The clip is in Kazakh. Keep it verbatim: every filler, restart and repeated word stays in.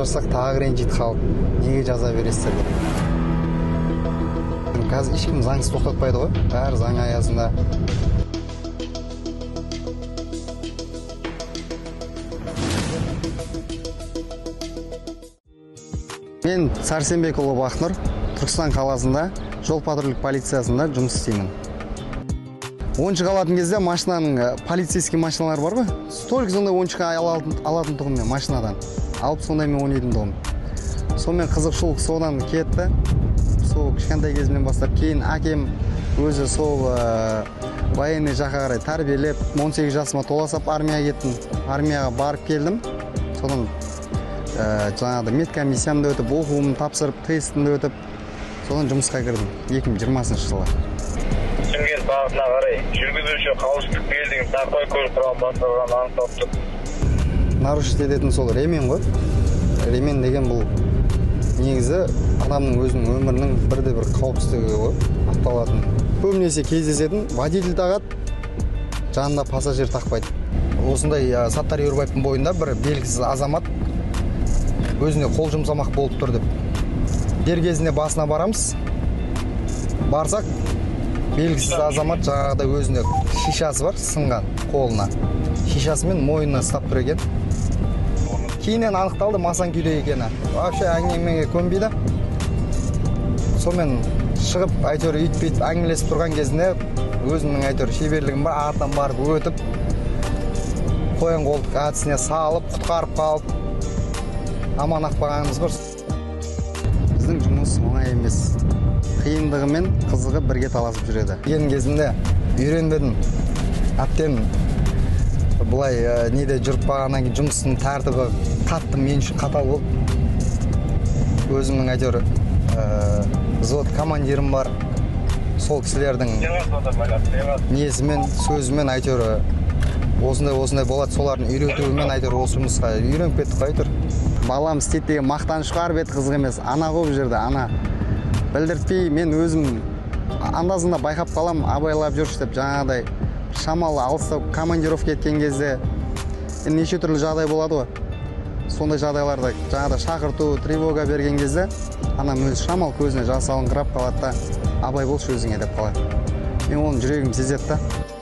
жасақ тағы ренжит халық. Неге жаза бересіздер деп. Қазір ешкім заңсыз тоқтатпайды ғой. Бәрі заң аясында. Мен Сәрсенбекұлы Бақнұр, Түркістан қаласында жол патрульдік полициясында жұмыс істеймін. Оншыға алатын кезде машинаның полицейский машиналары бар ғой. Только сондай оншыға алатын тұғым мен машинадан. Алып сондай мен ойнайтын тұғым. Сонымен қызықшылық содан кетті. Сол кішкентай кезімнен бастап кейін әкем өзі сол военный жаққа қарай тәрбиелеп, он сегіз жасыма толасап армияға кеттім. Армияға барып келдім. Содан жаңағыда медкомиссиямды өтіп, оқуымды тапсырып, тестімді өтіп, содан жұмысқа кірдім екі мың жиырмасыншы жылы. Шымкент бағытына қарай жүргізуші қауіпсіздік белдігін тақпай көлік құралын басқарғанын анықталыпты. Нарушить ететін сол ремен ғой. Ремен деген бұл негізі адамның өзінің өмірінің бірде-бір қауіпсіздігі ғой, ақталатын. Көбінесе кездесетін водитель тағады, жанында пассажир тақпайды. Осындай Саттар Ерубаевтың бойында бір белгісіз азамат өзіне қол жұмсамақ болып тұр деп. Дер кезінде басына барамыз. Барсақ белгісіз азамат жағада өзіне шишасы бар, сынған қолына. Шишасымен мойнына ұстап тұр екен. Кейіннен анықталды масаң күйде екені. Вообще әңгімеге көнбейді. Сонымен шығып, әйтеуір үйтпейт әңгімелесіп тұрған кезінде өзінің әйтеуір шеберлігім бар, артынан барып өтіп, қоян қолтық әдісіне салып, құтқарып қалып, аман ақпағанымыз бар. Біздің жұмыс оңай емес. Қиындығымен қызығы бірге таласып жүреді. Ең кезінде үйренбедім. Әптен бұлай неде жүріп бағаннан кейін жұмыстың тәртібі қатты мен үшін қатал болып. Өзімнің әйтеуір взвод командирім бар. Сол кісілердің несімен, сөзімен әйтеуір осындай-осындай болады. Солардың үйретуімен әйтеуір осы жұмысқа үйреніп кеттік әйтеуір. Балам істейді деген мақтан шығарып еді қызық емес. Ана қуып жүрді, ана. Білдіртпей, мен өзім андазында байқап қалам, абайлап жүрші деп жаңағыдай шамалы алыстау командиров кеткен кезде неше түрлі жағдай болады ғой. Сондай жағдайларда жаңағыда шақырту, тревога берген кезде анам өз шамал көзіне жасалыңқырап қалады да, абай болшы өзіңе деп қалады. Мен оның жүрегім сезетті.